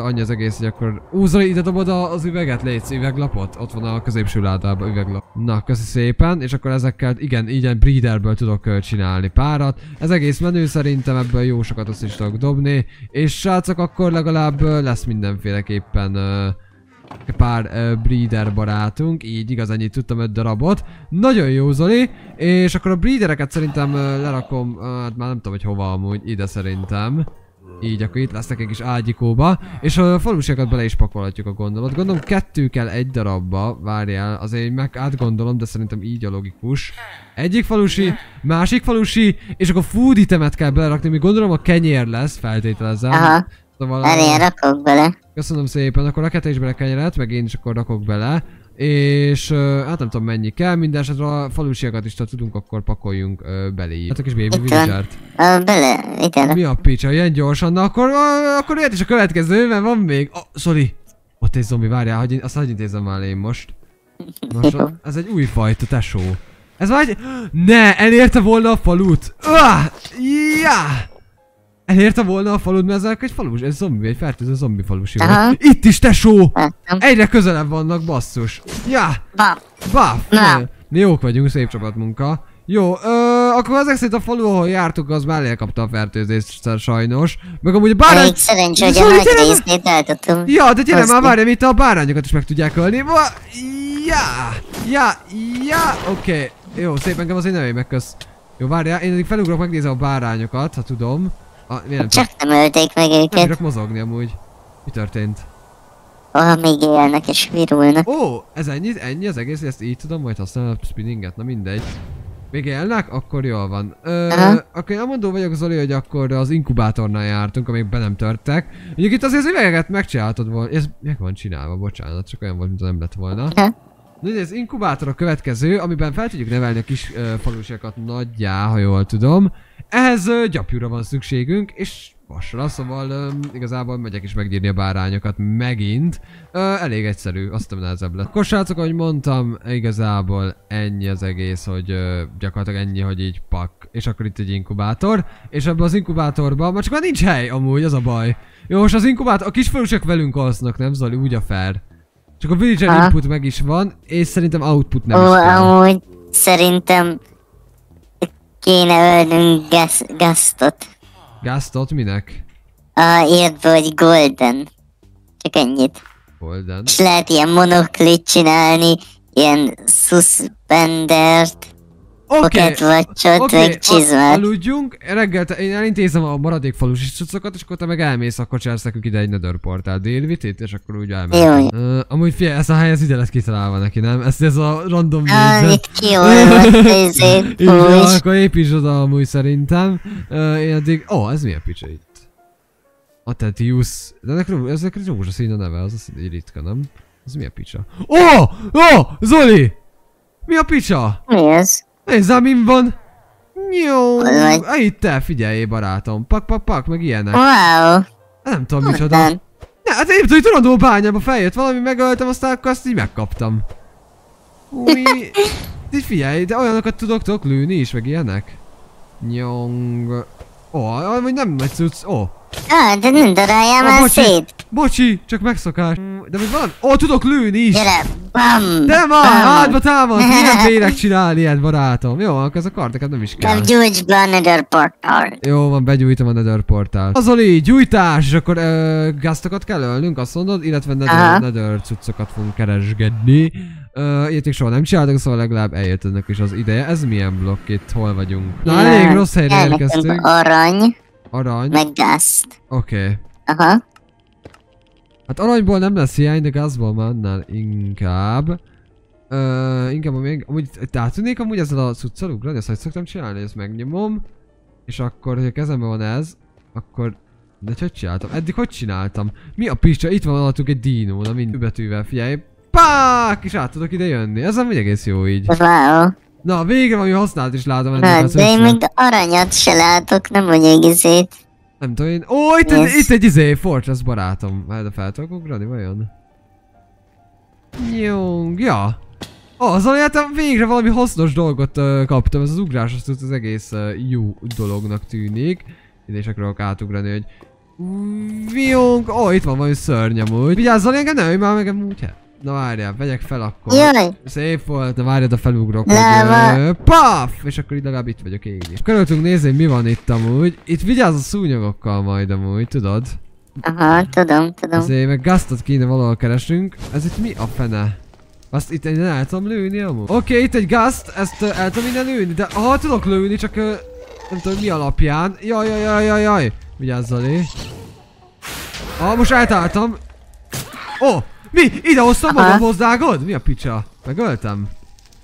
annyi az egész, hogy akkor... Zoli, ide dobod az üveget, létsz, üveglapot? Ott van a középső ládában üveglap. Na, köszi szépen, és akkor ezekkel, igen, így breederből tudok csinálni párat. Ez egész menő, szerintem ebből jó sokat azt is tudok dobni, és srácok, akkor legalább lesz mindenféleképpen... pár breeder barátunk, így igaz, ennyit tudtam, 5 darabot. Nagyon jó, Zoli, és akkor a breedereket szerintem lerakom, hát már nem tudom, hogy hova amúgy, ide szerintem. Így, akkor itt lesznek egy kis ágyikóba, és a falusiakat bele is pakolhatjuk a gondolat. Gondolom 2 kell 1 darabba, várjál, azért meg átgondolom, de szerintem így a logikus. Egyik falusi, másik falusi, és akkor food itemet kell belerakni, mi gondolom a kenyér lesz, feltételezem. Aha. Elé rakok bele. Köszönöm szépen, akkor rakjál te is bele kenyeret, meg én is akkor rakok bele. És hát nem tudom mennyi kell, minden esetre a falusiakat is, ha tudunk, akkor pakoljunk bele így. Hát a kis baby villager-t. Mi a picsa, ilyen gyorsan, na akkor jöhet is a következő, mert van még. Sorry, ott egy zombi, várjál, azt hagyj intézem már én most. Ez egy új fajta, tesó. Ez már egy... Ne, elérte volna a falut. Elérte volna a falut, mert ezek egy falus, egy zombi, egy fertőző zombi falusi volt. Itt is, tesó! Egyre közelebb vannak, basszus. Mi jók vagyunk, szép csapatmunka. Jó, akkor ezek szerint a falu, ahol jártuk, az már elkapta a fertőzést sajnos. Meg amúgy a bárány... Elég szerencsé, hogy a nagy részét el tudtam. Ja, de gyere már, várjam, itt a bárányokat is meg tudják ölni. Oké. Jó, szépen engem azért nevél meg, kösz. Jó, várjál, én eddig felugrok, megnézem a bárányokat, ha tudom. Csak nem ölték meg őket. Nem tudok mozogni amúgy. Mi történt? Még élnek és virulnak. Ez ennyi az egész, ezt így tudom majd használni a spinninget, na mindegy. Még élnek? Akkor jól van. Akkor én amondó vagyok, Zoli, hogy akkor az inkubátornál jártunk, amíg be nem törtek. Mondjuk itt azért az üvegeket megcsináltad volna. Ez meg van csinálva, bocsánat, csak olyan volt, mint nem lett volna. Ez inkubátor a következő, amiben fel tudjuk nevelni a kis falusiakat nagyjá, ha jól tudom. Ehhez gyapjúra van szükségünk, és vasra, szóval igazából megyek is megnyírni a bárányokat megint. Elég egyszerű, azt nem nehezebb lett. Kosrácok, ahogy mondtam, igazából ennyi az egész, hogy gyakorlatilag ennyi, hogy így pak. És akkor itt egy inkubátor, és ebben az inkubátorban, már csak már nincs hely amúgy, az a baj. Jó, most az inkubátor, a kis falusiak velünk alsznak, nem Zoli, úgy a fair. Csak a villager input meg is van, és szerintem output nem is kell. Amúgy szerintem kéne ölnünk Gastot. Gastot minek? Írd, hogy golden. Csak ennyit. Golden. És lehet ilyen monoklit csinálni, ilyen suspendert. Oké, oké, aludjunk, reggel én elintézem a maradék falusi cuccokat, és akkor te meg elmész, akkor csinálsz nekünk ide egy netherportál délvitét, és akkor úgy elmegyünk. Amúgy figyelj, ez a hely, ez ide lett kitalálva neki, nem? Ez a random nézet. Jó, akkor építs oda amúgy szerintem. Én eddig... Ó, ez milyen picsa itt? Atetius. De ezek rózsa szín a neve, az azt így ritka, nem? Ez milyen picsa? Ó, Zoli! Mi a picsa? Mi ez? Nézzám, min van! Jó, itt te figyelj, barátom! Pak, meg ilyenek! Wow! Nem tudom micsoda! Ne, hát én tudom, hogy bányába feljött valami, megöltem, aztán akkor azt így megkaptam! Így figyelj, de olyanokat tudok lőni is, meg ilyenek! Nyong... vagy nem nagy cucc, de nem daráljál már szét! Bocsi, csak megszokás! De még van? Tudok lőni is! Bam, de ma! Hátba támadsz! Milyen félek csinál ilyet, barátom? Jó, akkor ez a kardeket nem is kell. Nem gyújtsd be a nether portált. Jó van, begyújtom a nether portált. Azoli, gyújtás! És akkor gáztokat kell ölnünk, azt mondod? Illetve nether cuccokat fogunk keresgedni. Ilyet még soha nem csináltak, szóval legalább eljött ennek is az ideje. Ez milyen blokk itt? Hol vagyunk? Na, elég rossz helyre érkeztünk. Arany. Arany. Meg gázt. Oké. Hát aranyból nem lesz hiány, de gázból már annál inkább. Inkább amúgy átudnék amúgy ezzel a cuccal ugrani, azt hogy szoktam csinálni, ezt megnyomom. És akkor, hogyha kezemben van ez, akkor... De hogy csináltam? Eddig hogy csináltam? Mi a picsa? Itt van alattunk egy dínó, na mind betűvel, figyelj. Pák! És át tudok ide jönni. Ez amúgy egész jó így. Wow. Na, végre valami használt is látom ennek a cuccal. De én még aranyat se látok, nem mondjuk izét. Nem tudom én... itt egy izé, Fortress barátom. Hát a fel tudok ugrani, vajon? Nyong, ja. Azon jártam, végre valami hasznos dolgot kaptam. Ez az ugrás, azt az egész jó dolognak tűnik. Ide is akarok átugrani, hogy... Viong, itt van valami szörny amúgy. Vigyázzal, engem ne ölj már meg amúgy. Na várjál, vegyek fel akkor. Jaj. Szép volt, na várjad a felugrok. Paf! És akkor így legalább itt vagyok én. Körülöttünk nézzél, mi van itt amúgy. Itt vigyázz a szúnyogokkal majd amúgy, tudod? Aha, tudom. Ezért meg Gastot kéne valahol keresünk. Ez itt mi a fene? Azt itt én el tudom lőni amúgy. Oké, itt egy Gast, ezt el tudom innen lőni, de ha tudok lőni, csak nem tudom mi alapján. Jaj. Vigyázz Zoli. Most eltáltam. Mi? Ide hoztam magamhoz, vágod? Mi a picsa? Megöltem.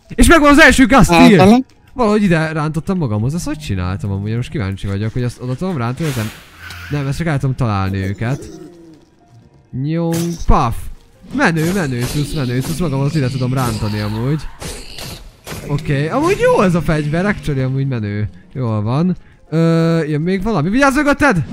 És megvan az első Gast-tier! Valahogy ide rántottam magamhoz, ezt hogy csináltam amúgy? Most kíváncsi vagyok, hogy azt oda tudom rántani, nem, ezt csak el tudom találni őket. Nyong, paf! Menő, szusz, magamhoz ide tudom rántani amúgy. Oké, amúgy jó ez a fegyver, actually amúgy menő. Jól van. Jön még valami, vigyázz ögötted!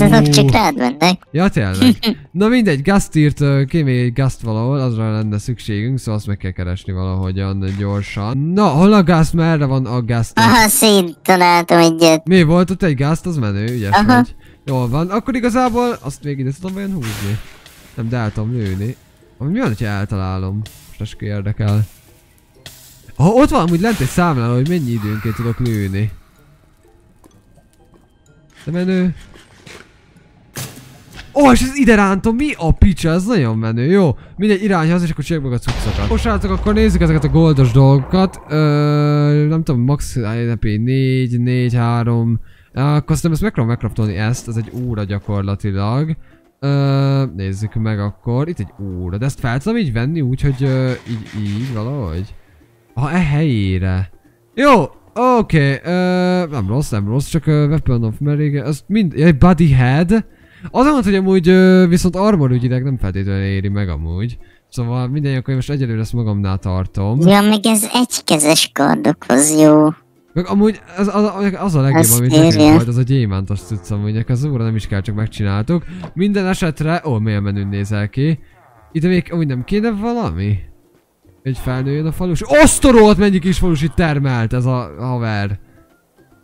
Azok csak rád mennek. Ja tényleg. Na mindegy, Gastírt, kémény Gast valahol, azra lenne szükségünk, szóval azt meg kell keresni valahogyan gyorsan. Na, hol a Gast? Merre van a Gast? Szint találtam egyet. Mi volt ott egy Gast? Az menő, ügyes vagy. Jól van, akkor igazából azt még ide tudom vajon húzni. Nem, de el tudom lőni. Ami van, hogyha eltalálom? Most ez ki érdekel. Ott van amúgy lent egy számláló, hogy mennyi időnként tudok lőni. De menő. És ez ide rántom, mi a picsa, ez nagyon menő, jó? Mindegy irányhoz, és akkor csináljuk meg a cuccokat. Most látok, akkor nézzük ezeket a goldos dolgokat. Nem tudom, max INP 4, 4, 3. Akkor aztán ezt meg tudom megcraftolni ezt, ez egy óra gyakorlatilag. Nézzük meg akkor, itt egy óra, de ezt fel tudom így venni úgy, hogy így valahogy. E helyére. Jó! Oké, nem rossz, csak weapon of merige, ez mind, egy body head. Azon, hogy amúgy viszont armor ügyileg nem feltétlenül éri meg amúgy. Szóval mindegy, akkor én most egyelőre ezt magamnál tartom. Ja, meg ez egykezes kardokhoz jó. Meg amúgy az a legjobb, az amit nekünk volt, az a gyémántos cucc amúgynek, az óra nem is kell, csak megcsináltuk. Minden esetre, ó, milyen menün nézel ki. Ide még amúgy nem kéne valami? Hogy felnőjön a falus. Osztorolt mennyi kis falus itt termelt ez a haver.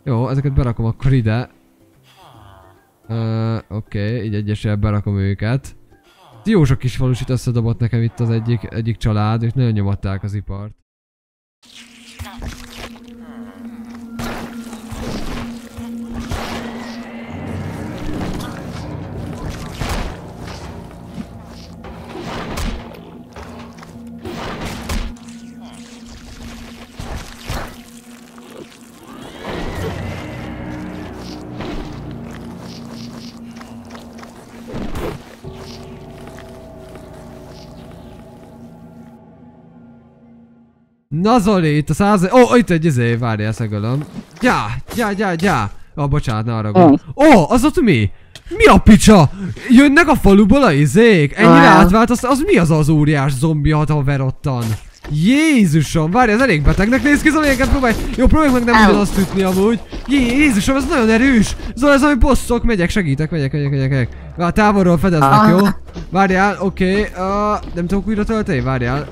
Jó, ezeket berakom akkor ide. Oké, így egyesével berakom őket. Jó sok kis falusit összedobott nekem itt az egyik család, ők nagyon nyomatták az ipart. Na Zoli, itt a 100... Ó, itt egy izé, várj, elszegölöm. Gyá! Ó, bocsánat, ne arra gondolj. Ó, az ott mi? Mi a picsa? Jönnek a faluból a izék? Ennyire átvált, az mi az az óriás zombi haver ottan? Jézusom, várj, ez elég betegnek néz ki, Zoli, engem próbálj... Jó, próbálj meg nem ugyanazt ütni amúgy. Jézusom, ez nagyon erős! Zoli, ez ami bosszok, megyek, segítek, megyek. Várj, távolról fedeznek, jó? Várjál, oké, nem tudok újra tölteni, várjál.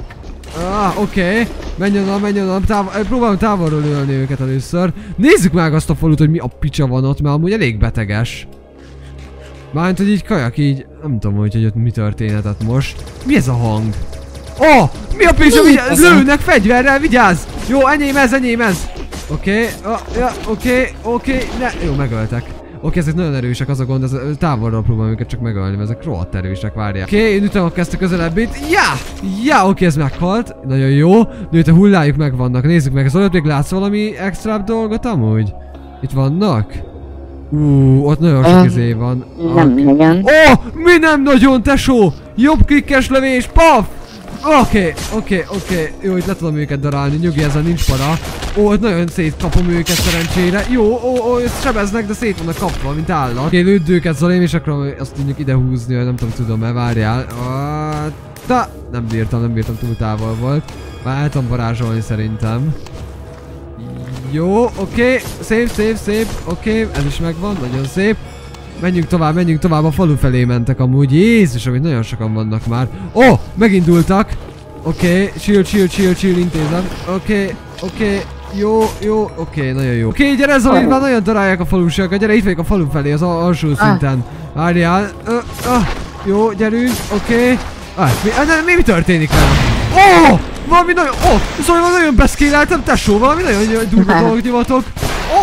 Oké. Menj onnan, próbálom távolról ölni őket először. Nézzük meg azt a falut, hogy mi a picsa van ott, mert amúgy elég beteges. Mármint, hogy így kajak így, nem tudom, hogy ott mi történhetett most. Mi ez a hang? Ó, mi a picsa, lőnek fegyverrel, vigyázz! Jó, enyém ez. Oké, ne, jó, megöltek. Oké, ezek nagyon erősek, az a gond, távolról próbálom őket csak megölni, mert ezek rohadt erősek, várják. Oké, én ütöm ezt a közelebbit. Oké, ez meghalt. Nagyon jó. De itt a hullájuk megvannak, nézzük meg. Zoli, még látsz valami extra dolgot amúgy? Itt vannak? Ott nagyon sok izé van. Nem nagyon. Mi nem nagyon, tesó! Jobb klikkes lövés, paf! Oké, jó, itt le tudom őket darálni, nyugi, ezzel nincs para. Ó, ott nagyon szétkapom őket szerencsére. Jó, ezt sebeznek, de szét vannak kapva, mint állat. Oké, lőd őket, Zolém, és akkor azt tudjuk idehúzni, hogy nem tudom-e, várjál. Nem bírtam, túl távol volt. Már el tudom varázsolni szerintem. Jó, oké, szép, oké, ez is megvan, nagyon szép. Menjünk tovább, a falu felé mentek amúgy. Jézus, amit nagyon sokan vannak már. Megindultak. Oké, chill, intézem. Oké, jó, oké, nagyon jó. Oké, gyere Zoli, már nagyon darálják a falusiakat. Gyere, itt vagyok a falu felé, az alsó szinten. Várjál. Jó, gyerünk, oké. Mi történik velem? Valami nagyon... Zoli, valami nagyon beszkéleltem, tesó, valami nagyon durva dolgot nyomatok.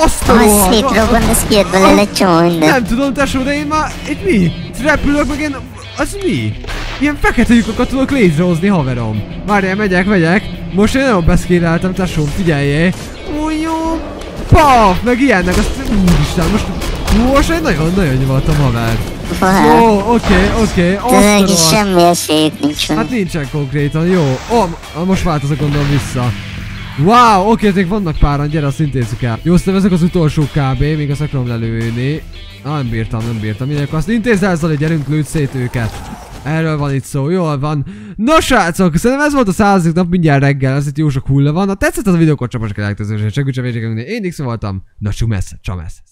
Asztalóan! Szétrobbant, ez kijött belőle egy csomó minden. Nem tudom, tesó, de én már... Itt mi? Repülök meg én... Az mi? Ilyen fekete lyukokat tudok létrehozni, haverom. Várjál, megyek. Most én nagyon beszkéreltem, tesóm, figyeljél. Jó. Paf! Meg ilyennek, azt... Úristen, most én nagyon nyugodtam, haver. Jó, oké, asztalóan. De semmi esélyük nincsen. Hát nincsen konkrétan, jó. Most változok, gondolom vissza. Wow, oké, ezek vannak páran, gyere, azt intézzük el. Jó, aztán ezek az utolsó kb, még azt akarom lelőni. Nem bírtam, mindenki azt intézzel, Zoli, gyerünk, lőd szét őket. Erről van itt szó, jól van. Nos, srácok, szerintem ez volt a 100. nap, mindjárt reggel, ez itt jó sok hulla van. Ha tetszett az a videó, akkor csapasok a lájkot, és segítsen, én X voltam. Na, csumesz,